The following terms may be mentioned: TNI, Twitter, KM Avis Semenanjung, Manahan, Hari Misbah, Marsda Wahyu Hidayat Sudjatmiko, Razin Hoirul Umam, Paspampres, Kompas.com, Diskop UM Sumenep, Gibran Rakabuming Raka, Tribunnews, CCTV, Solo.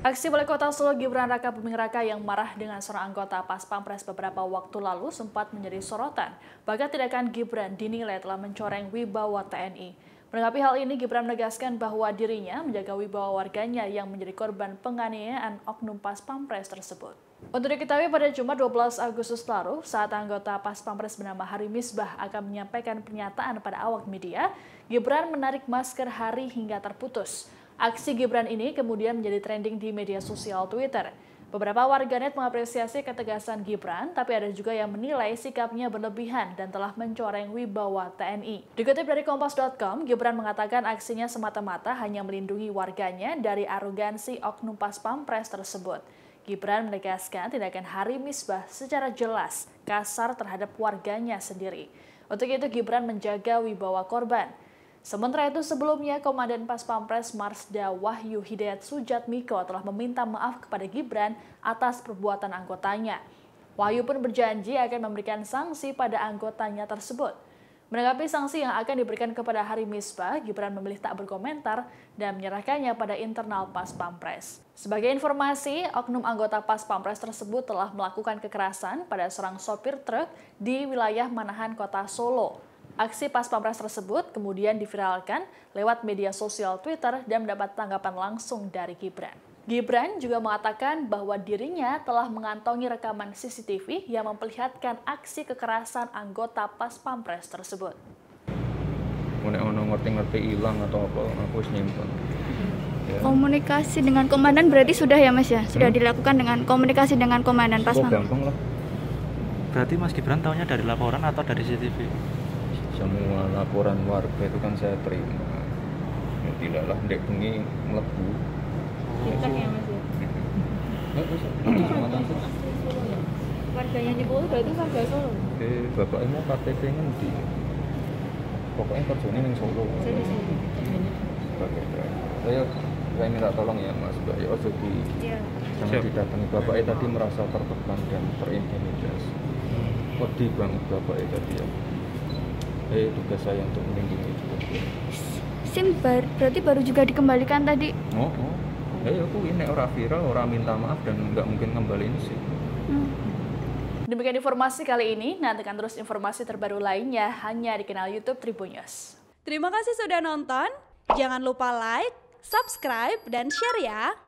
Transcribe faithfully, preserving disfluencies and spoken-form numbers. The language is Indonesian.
Aksi Wali Kota Solo Gibran Rakabuming Raka yang marah dengan seorang anggota Paspampres beberapa waktu lalu sempat menjadi sorotan. Bahkan tindakan Gibran dinilai telah mencoreng wibawa T N I. Menanggapi hal ini, Gibran menegaskan bahwa dirinya menjaga wibawa warganya yang menjadi korban penganiayaan oknum Paspampres tersebut. Untuk diketahui, pada Jumat dua belas Agustus lalu, saat anggota Paspampres bernama Hari Misbah akan menyampaikan pernyataan pada awak media, Gibran menarik masker Hari hingga terputus. Aksi Gibran ini kemudian menjadi trending di media sosial Twitter. Beberapa warganet mengapresiasi ketegasan Gibran, tapi ada juga yang menilai sikapnya berlebihan dan telah mencoreng wibawa T N I. Dikutip dari Kompas dot com, Gibran mengatakan aksinya semata-mata hanya melindungi warganya dari arogansi oknum Paspampres tersebut. Gibran menegaskan tindakan Hari Misbah secara jelas kasar terhadap warganya sendiri. Untuk itu, Gibran menjaga wibawa korban. Sementara itu, sebelumnya Komandan Paspampres Marsda Wahyu Hidayat Sudjatmiko telah meminta maaf kepada Gibran atas perbuatan anggotanya. Wahyu pun berjanji akan memberikan sanksi pada anggotanya tersebut. Menanggapi sanksi yang akan diberikan kepada Hari Misbah, Gibran memilih tak berkomentar dan menyerahkannya pada internal Paspampres. Sebagai informasi, oknum anggota Paspampres tersebut telah melakukan kekerasan pada seorang sopir truk di wilayah Manahan, Kota Solo. Aksi Paspampres tersebut kemudian diviralkan lewat media sosial Twitter dan mendapat tanggapan langsung dari Gibran. Gibran juga mengatakan bahwa dirinya telah mengantongi rekaman C C T V yang memperlihatkan aksi kekerasan anggota Paspampres tersebut. Ono ngerti-ngerti hilang atau apa, aku nyimpen. Komunikasi dengan komandan berarti sudah ya Mas ya? Sudah hmm. dilakukan dengan komunikasi dengan komandan Paspampres. Oh, berarti Mas Gibran tahunya dari laporan atau dari C C T V? Semua laporan warga itu kan saya terima, ya tidaklah dek bengi melebu. Dekat ya Mas ya? Warganya nyebut berarti warga Solo? Eh, bapaknya K T P-nya di pokoknya kerjanya yang Solo. Jadi Solo? Saya saya minta tolong ya Mas, Mbak Yos, jadi jangan didatangi. Bapaknya tadi merasa tertekan dan terintimidasi. Pedih banget bapaknya tadi ya. Eh, tugas saya untuk melindungi itu. SIM bar, berarti baru juga dikembalikan tadi? Oh, oh. Eh, aku ini orang viral, orang minta maaf dan nggak mungkin kembaliin sih. Hmm. Demikian informasi kali ini, nantikan terus informasi terbaru lainnya hanya di kanal YouTube Tribunnews. Terima kasih sudah nonton, jangan lupa like, subscribe, dan share ya!